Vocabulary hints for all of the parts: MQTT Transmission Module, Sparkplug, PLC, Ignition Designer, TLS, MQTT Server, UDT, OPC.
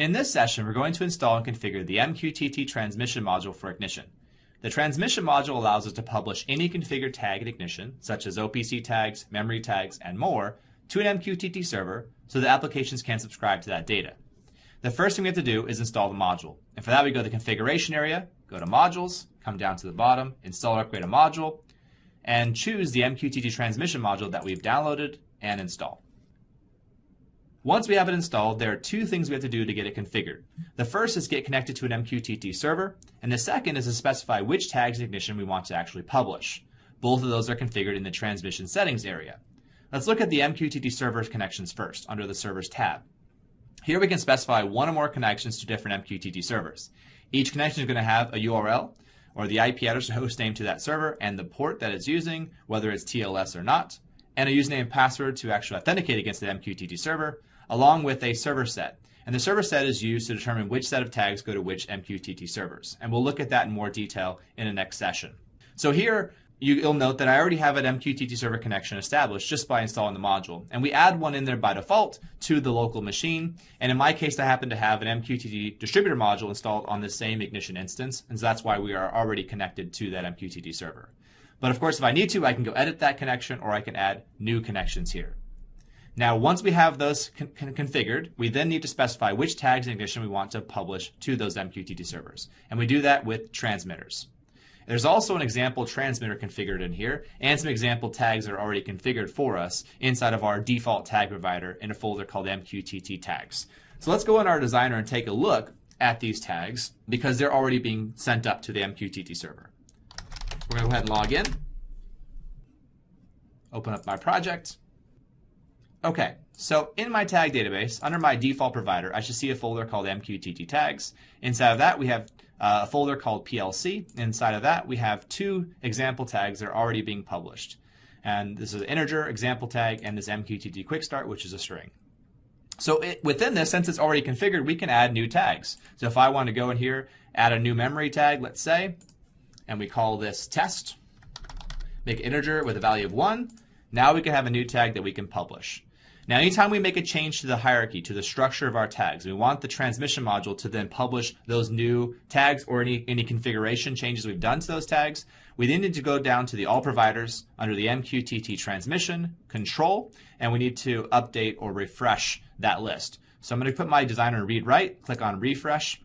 In this session, we're going to install and configure the MQTT transmission module for Ignition. The transmission module allows us to publish any configured tag in Ignition, such as OPC tags, memory tags, and more, to an MQTT server so that applications can subscribe to that data. The first thing we have to do is install the module. And for that, we go to the configuration area, go to modules, come down to the bottom, install or upgrade a module, and choose the MQTT transmission module that we've downloaded and installed. Once we have it installed, there are two things we have to do to get it configured. The first is get connected to an MQTT server, and the second is to specify which tags in Ignition we want to actually publish. Both of those are configured in the transmission settings area. Let's look at the MQTT server connections first, under the servers tab. Here we can specify one or more connections to different MQTT servers. Each connection is going to have a URL, or the IP address or host name to that server, and the port that it's using, whether it's TLS or not, and a username and password to actually authenticate against the MQTT server, along with a server set. And the server set is used to determine which set of tags go to which MQTT servers. And we'll look at that in more detail in the next session. So here, you'll note that I already have an MQTT server connection established just by installing the module. And we add one in there by default to the local machine. And in my case, I happen to have an MQTT distributor module installed on the same Ignition instance. And so that's why we are already connected to that MQTT server. But of course, if I need to, I can go edit that connection or I can add new connections here. Now, once we have those configured, we then need to specify which tags in Ignition we want to publish to those MQTT servers. And we do that with transmitters. There's also an example transmitter configured in here and some example tags that are already configured for us inside of our default tag provider in a folder called MQTT tags. So let's go in our designer and take a look at these tags because they're already being sent up to the MQTT server. We're going to go ahead and log in, open up my project. Okay, so in my tag database, under my default provider, I should see a folder called MQTT tags. Inside of that, we have a folder called PLC. Inside of that, we have two example tags that are already being published. And this is an integer example tag and this MQTT quick start, which is a string. So within this, since it's already configured, we can add new tags. So if I want to go in here, add a new memory tag, let's say, and we call this test, make integer with a value of 1. Now we can have a new tag that we can publish. Now, anytime we make a change to the hierarchy, to the structure of our tags, we want the transmission module to then publish those new tags or any configuration changes we've done to those tags. We then need to go down to the all providers under the MQTT transmission control, and we need to update or refresh that list. So I'm going to put my designer in read write, click on refresh.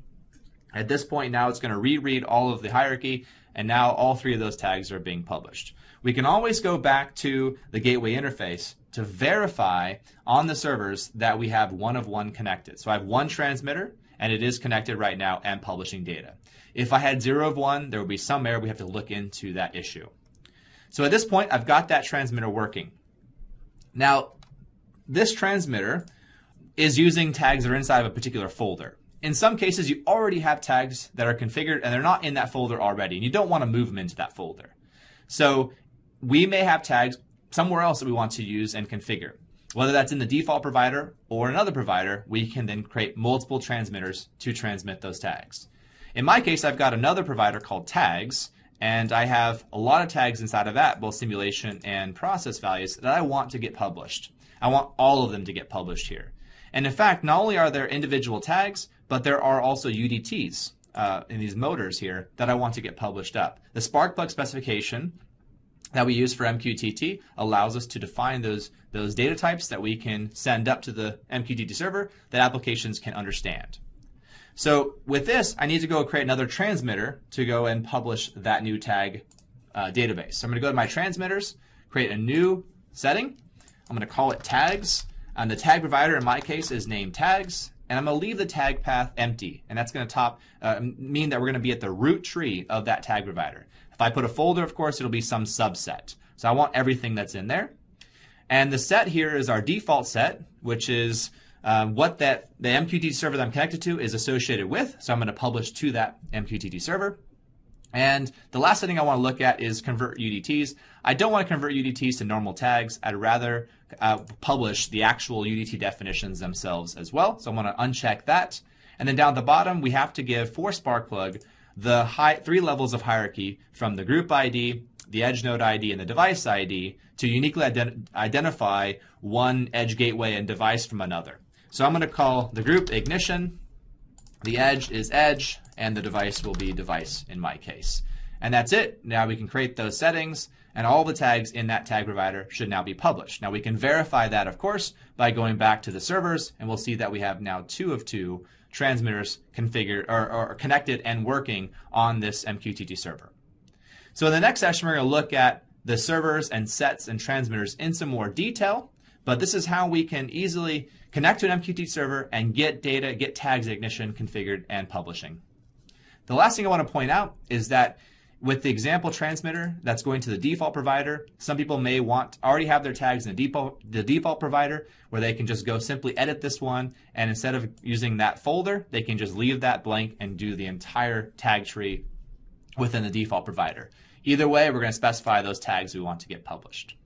At this point now it's going to reread all of the hierarchy, and now all three of those tags are being published. We can always go back to the gateway interface to verify on the servers that we have one of one connected. So I have one transmitter and it is connected right now and publishing data. If I had 0 of 1, there would be some error. We have to look into that issue. So at this point, I've got that transmitter working. Now, this transmitter is using tags that are inside of a particular folder. In some cases, you already have tags that are configured and they're not in that folder already, and you don't want to move them into that folder. So we may have tags somewhere else that we want to use and configure. Whether that's in the default provider or another provider, we can then create multiple transmitters to transmit those tags. In my case, I've got another provider called tags, and I have a lot of tags inside of that, both simulation and process values, that I want to get published. I want all of them to get published here. And in fact, not only are there individual tags, but there are also UDTs in these motors here that I want to get published up. The Sparkplug specification that we use for MQTT allows us to define those data types that we can send up to the MQTT server that applications can understand. So with this, I need to go create another transmitter to go and publish that new tag database. So I'm going to go to my transmitters, create a new setting. I'm going to call it tags. And the tag provider in my case is named tags. And I'm going to leave the tag path empty. And that's going to mean that we're going to be at the root tree of that tag provider. If I put a folder, of course, it'll be some subset. So I want everything that's in there. And the set here is our default set, which is what the MQTT server that I'm connected to is associated with. So I'm going to publish to that MQTT server. And the last setting I want to look at is convert UDTs. I don't want to convert UDTs to normal tags. I'd rather publish the actual UDT definitions themselves as well. So I want to uncheck that. And then down at the bottom, we have to give for Sparkplug the three levels of hierarchy from the group ID, the edge node ID, and the device ID to uniquely identify one edge gateway and device from another. So I'm going to call the group Ignition The edge is edge, and the device will be device in my case. And that's it. Now we can create those settings, and all the tags in that tag provider should now be published. Now we can verify that, of course, by going back to the servers, and we'll see that we have now 2 of 2 transmitters configured or connected and working on this MQTT server. So in the next session, we're going to look at the servers and sets and transmitters in some more detail, but this is how we can easily connect to an MQTT server and get data, get tags at Ignition configured and publishing. The last thing I want to point out is that with the example transmitter that's going to the default provider, some people may want already have their tags in the default provider, where they can just go simply edit this one, and instead of using that folder, they can just leave that blank and do the entire tag tree within the default provider. Either way, we're going to specify those tags we want to get published.